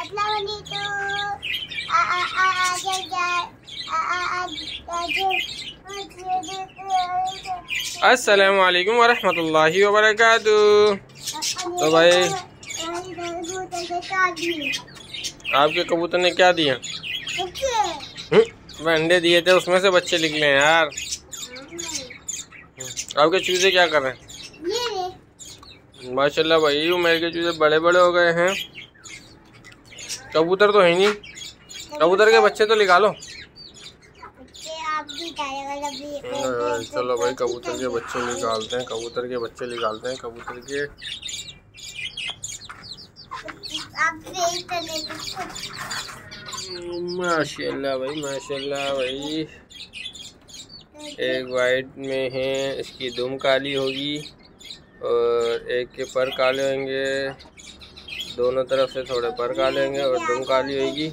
अदला वाली तो आ आ आ आगे जाए आ आ आगे। अस्सलामुअलैकुम वरहमतुल्लाहि वबरकातुह। तो भाई आपके कबूतर ने क्या दिया? अंडे दिए थे, उसमें से बच्चे निकले हैं यार। आपके चूजे क्या कर रहे हैं? माशाल्लाह भाई उमैर के चूजे बड़े बड़े हो गए हैं। कबूतर तो है नहीं, कबूतर के बच्चे तो निकालो। चलो भाई कबूतर के बच्चे निकालते हैं, कबूतर के बच्चे निकालते हैं। कबूतर के माशाल्लाह भाई, माशाल्लाह भाई। एक वाइट में है, इसकी दुम काली होगी और एक के पर काले होंगे, दोनों तरफ से थोड़े पर काले होंगे और दुम काली होगी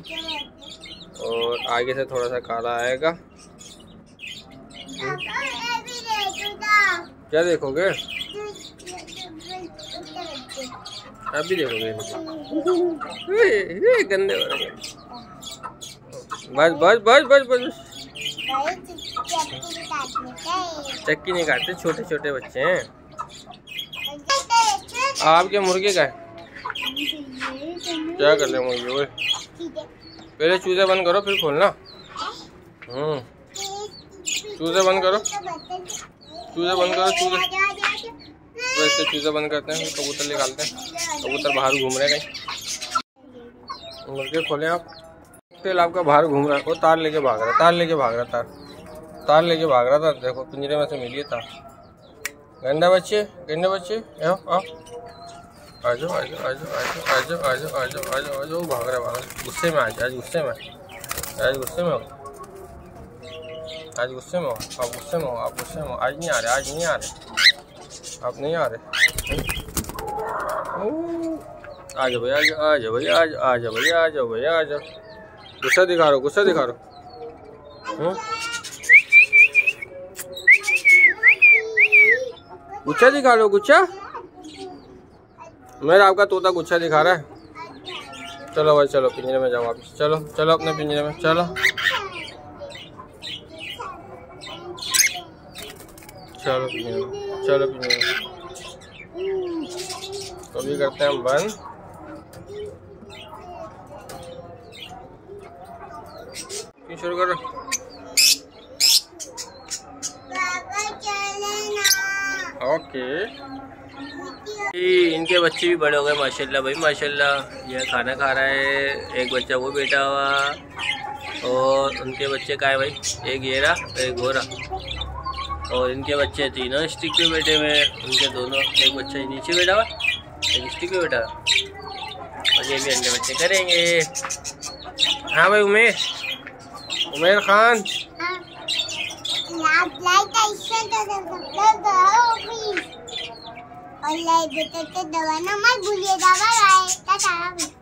और आगे से थोड़ा सा काला आएगा। क्या देखोगे? अभी देखोगे गंदे। बस बस बस बस बस चक्की नहीं काटते, छोटे छोटे बच्चे हैं। आपके मुर्गे का क्या कर ले मुर्गे? वो पहले चूजे बंद करो फिर खोलना। चूजे बंद करो, चूजे बंद करो, चूजे वैसे चूजे बंद करते हैं, कबूतर निकालते हैं। कबूतर बाहर घूम रहे हैं, मुर्गे खोले आप। तेल आपका बाहर घूम रहा है, वो तार लेके भाग रहा है, तार लेके भाग रहा है, तार लेके भाग रहा था। देखो पिंजरे में से मिली है तार। गंदा बच्चे, गंदे बच्चे, आओ आओ, आ जाओ आ जाओ आ जाओ आ जाओ आ जाओ आ जाओ आ जाओ आ जाओ। भाग रहा है, भाग रहा। गुस्से में आज, आज गुस्से में, आज गुस्से में हो, आज गुस्से में हो आप, गुस्से में हो आप, गुस्से में हो। आज नहीं आ रहे, आज नहीं आ रहे आप, नहीं आ रहे। आ जाओ भाई, आ जाओ भाई, आ जाओ, आ जाओ भाई, आ जाओ भाई, आ जाओ। गुस्सा दिखा रहा, गुस्सा दिखा रहा। गुच्छा दिखा लो, गुच्छा। मेरा आपका तोता गुच्छा दिखा रहा है। चलो भाई चलो पिंजरे में जाओ वापस, चलो चलो अपने पिंजरे में चलो चलो पिंजरे में, चलो पिंजरे में। तो भी करते हैं हम बंद। शुरू करो ओके। इनके बच्चे भी बड़े हो गए माशाल्लाह भाई, माशाल्लाह। यह खाना खा रहा है, एक बच्चा वो बैठा हुआ और उनके बच्चे का है भाई, एक ये रहा एक गोरा। और इनके बच्चे तीनों स्टिक पे बैठे हुए हैं, उनके दोनों, एक बच्चा नीचे बैठा हुआ एक स्टिक पे बैठा हुआ। और ये भी अंडे बच्चे करेंगे। हाँ भाई उमेर, उमैर खान लाइक और दबाना मत भूलिए।